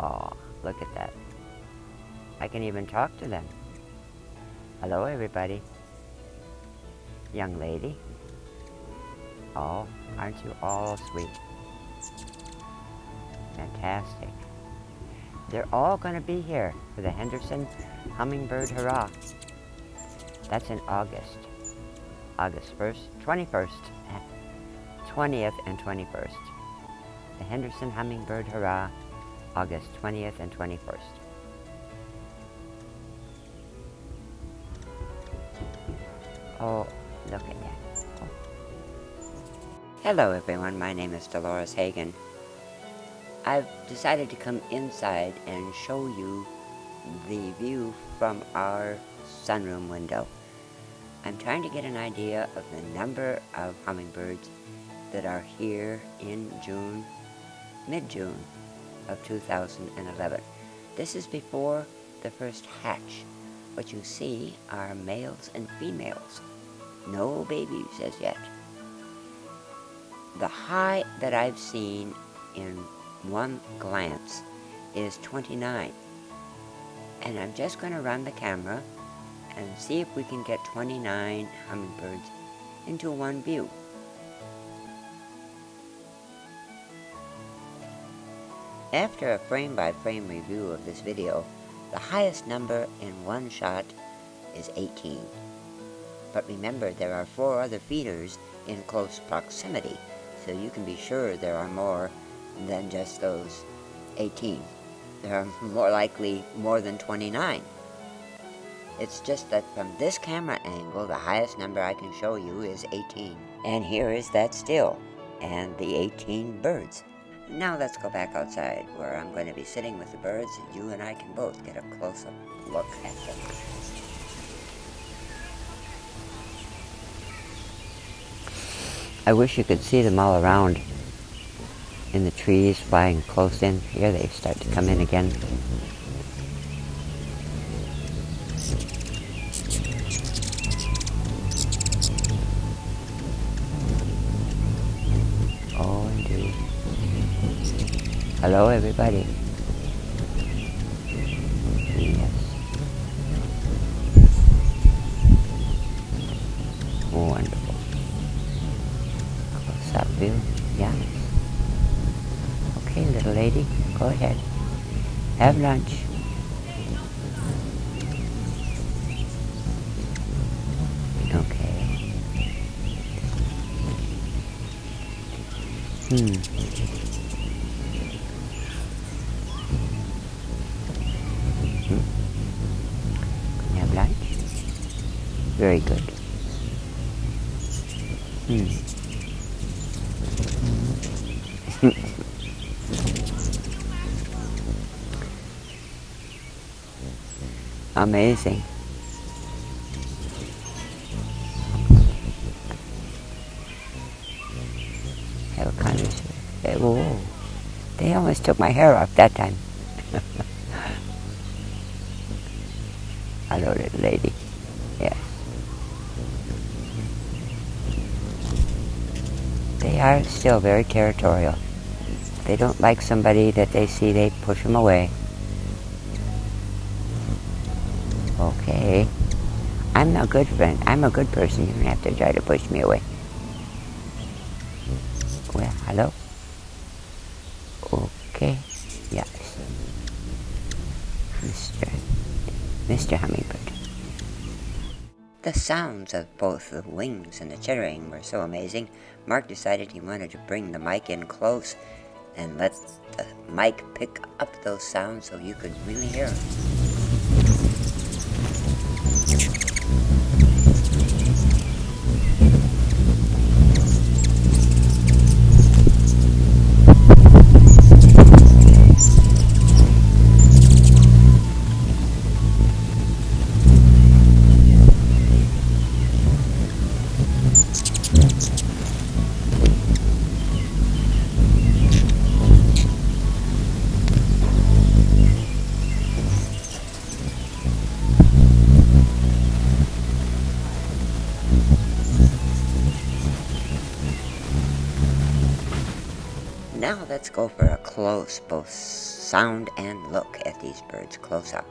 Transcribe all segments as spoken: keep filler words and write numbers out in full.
Aw, look at that. I can even talk to them. Hello, everybody. Young lady. Oh, aren't you all sweet? Fantastic. They're all going to be here for the Henderson Hummingbird Hurrah. That's in August. August first, twenty-first, twentieth and twenty-first. The Henderson Hummingbird Hurrah, August twentieth and twenty-first. Oh, look at that. Oh. Hello everyone, my name is Dolores Hagen. I've decided to come inside and show you the view from our sunroom window. I'm trying to get an idea of the number of hummingbirds that are here in June, mid-June of two thousand eleven. This is before the first hatch. What you see are males and females. No babies as yet. The high that I've seen in one glance is twenty-nine, and I'm just going to run the camera and see if we can get twenty-nine hummingbirds into one view. After a frame-by-frame review of this video, the highest number in one shot is eighteen. But remember, there are four other feeders in close proximity, so you can be sure there are more than just those eighteen. There are more likely more than twenty-nine. It's just that from this camera angle, the highest number I can show you is eighteen. And here is that still, and the eighteen birds. Now let's go back outside where I'm going to be sitting with the birds, and you and I can both get a close-up look at them. I wish you could see them all around in the trees flying close in. Here they start to come in again. Oh, indeed. Hello, everybody. Yes. Wonderful. Close up view. Yeah. Okay, little lady, go ahead. Have lunch. Okay. Hmm. Very good. Hmm. Amazing. Have a conversation. Whoa. They almost took my hair off that time. Hello, little lady. Yes. They are still very territorial. If they don't like somebody that they see, they push them away. Okay. I'm a good friend. I'm a good person. You don't have to try to push me away. Well, hello? Okay. Yes. Mister Mister Hummingbird. The sounds of both the wings and the chittering were so amazing, Mark decided he wanted to bring the mic in close and let the mic pick up those sounds so you could really hear them. Now let's go for a close, both sound and look at these birds close up.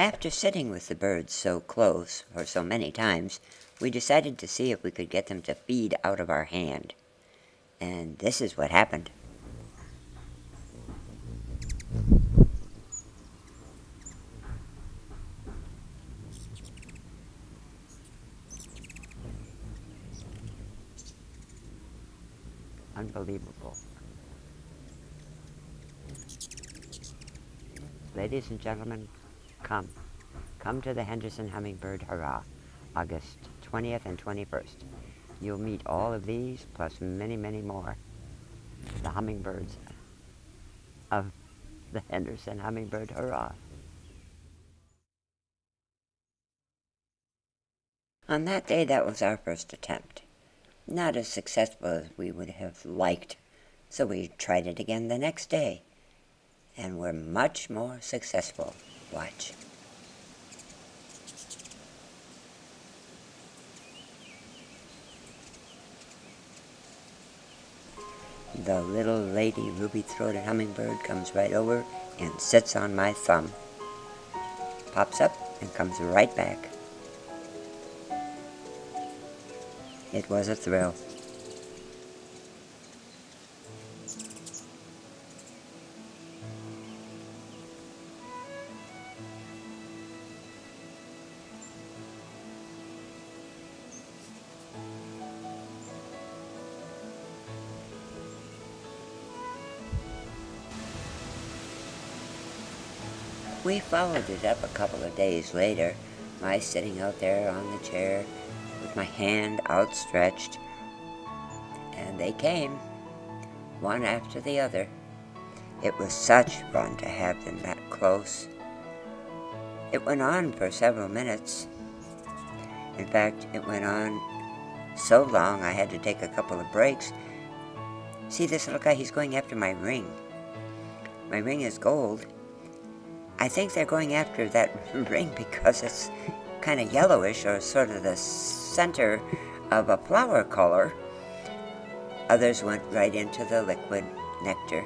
After sitting with the birds so close, or so many times, we decided to see if we could get them to feed out of our hand. And this is what happened. Unbelievable. Ladies and gentlemen, Come, come to the Henderson Hummingbird Hurrah, August twentieth and twenty-first. You'll meet all of these, plus many, many more. The hummingbirds of the Henderson Hummingbird Hurrah. On that day, that was our first attempt. Not as successful as we would have liked, so we tried it again the next day, and were much more successful. Watch. The little lady ruby-throated hummingbird comes right over and sits on my thumb. Pops up and comes right back. It was a thrill. We followed it up a couple of days later, my sitting out there on the chair with my hand outstretched, and they came, one after the other. It was such fun to have them that close. It went on for several minutes. In fact, it went on so long I had to take a couple of breaks. See this little guy, he's going after my ring. My ring is gold. I think they're going after that ring because it's kind of yellowish, or sort of the center of a flower color. Others went right into the liquid nectar.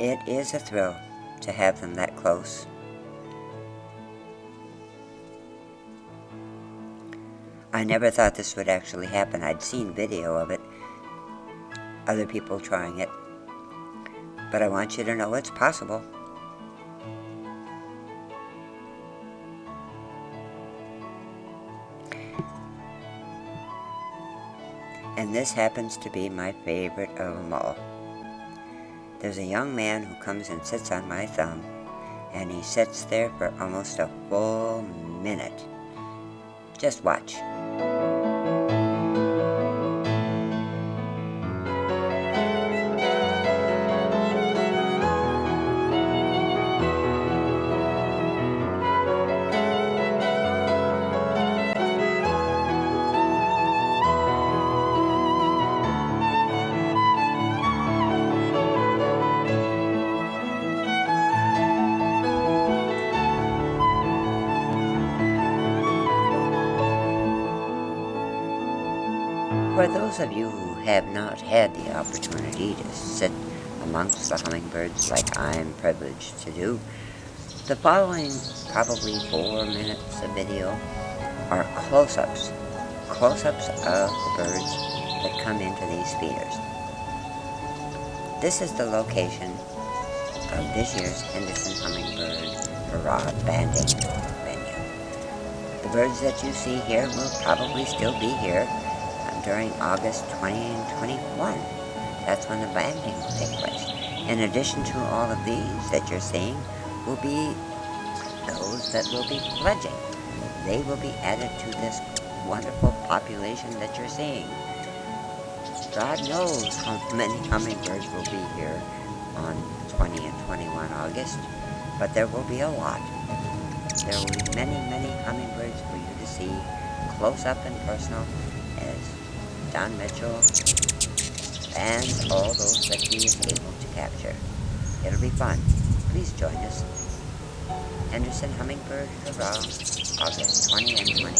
It is a thrill to have them that close. I never thought this would actually happen. I'd seen video of it, other people trying it, but I want you to know it's possible. And this happens to be my favorite of them all. There's a young man who comes and sits on my thumb, and he sits there for almost a full minute. Just watch. For those of you who have not had the opportunity to sit amongst the hummingbirds like I'm privileged to do, the following probably four minutes of video are close-ups, close-ups of the birds that come into these feeders. This is the location of this year's Henderson Hummingbird Hurrah banding venue. The birds that you see here will probably still be here during August twenty and twenty-one. That's when the banding will take place. In addition to all of these that you're seeing will be those that will be pledging. They will be added to this wonderful population that you're seeing. God knows how many hummingbirds will be here on twenty and twenty-one August, but there will be a lot. There will be many, many hummingbirds for you to see close up and personal, as Don Mitchell and all those that he is able to capture. It'll be fun. Please join us. Henderson Hummingbird Hurrah, August twenty and twenty-one.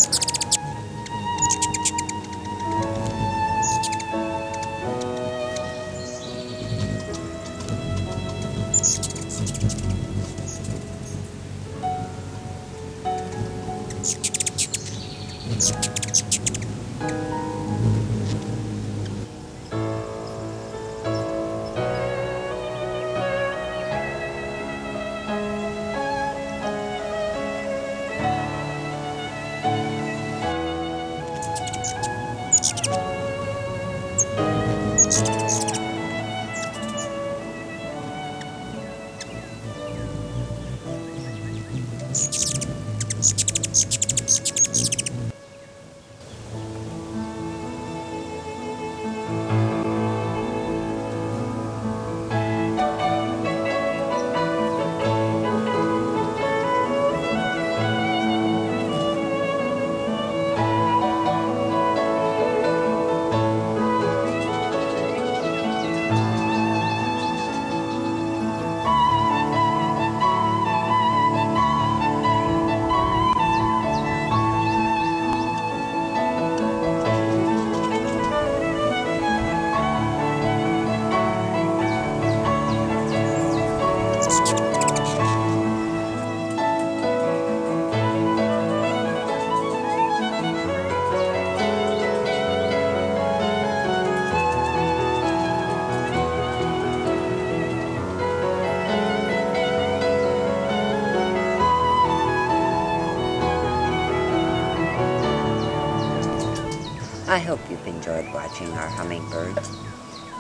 I hope you've enjoyed watching our hummingbirds,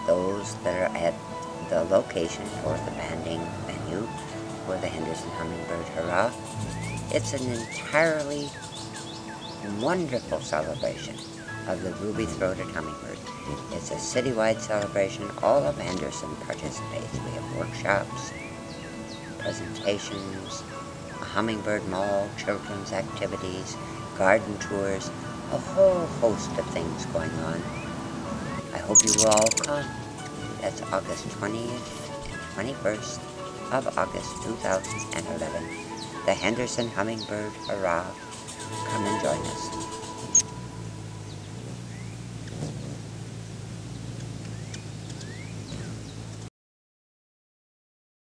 those that are at the location for the banding venue for the Henderson Hummingbird Hurrah. It's an entirely wonderful celebration of the ruby-throated hummingbird. It's a citywide celebration. All of Henderson participates. We have workshops, presentations, a hummingbird mall, children's activities, garden tours, a whole host of things going on. I hope you will all come. That's August twentieth and twenty-first of August two thousand eleven. The Henderson Hummingbird Hurrah. Come and join us.